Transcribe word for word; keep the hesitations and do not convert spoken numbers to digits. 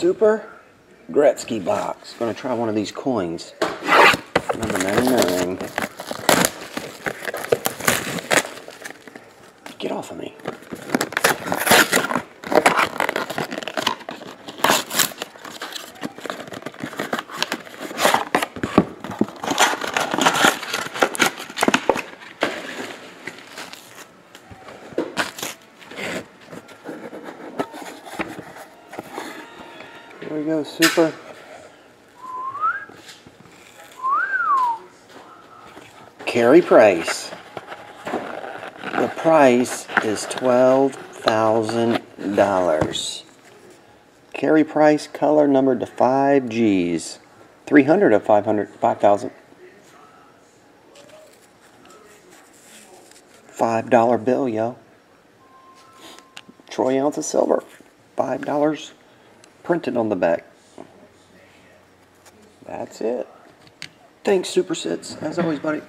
Super Gretzky box. I'm going to try one of these coins. Number ninety-nine. Get off of me. There we go, Super. Carey Price. The price is twelve thousand dollars. Carey Price, color numbered to five G's. three hundred of five hundred, five thousand. five dollar bill, yo. Troy ounce of silver. five dollars. Printed on the back. That's it. Thanks, SuperSitz. As always, buddy.